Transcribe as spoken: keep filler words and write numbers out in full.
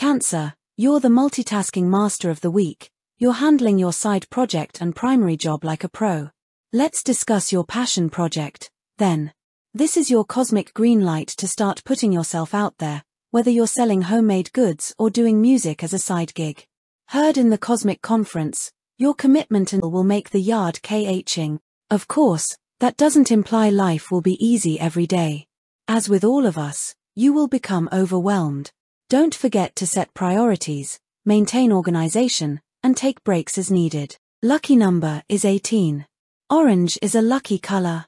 Cancer, you're the multitasking master of the week. You're handling your side project and primary job like a pro. Let's discuss your passion project, then. This is your cosmic green light to start putting yourself out there, whether you're selling homemade goods or doing music as a side gig. Heard in the cosmic conference, your commitment and will make the yard khing. Of course, that doesn't imply life will be easy every day. As with all of us, you will become overwhelmed. Don't forget to set priorities, maintain organization, and take breaks as needed. Lucky number is eighteen. Orange is a lucky color.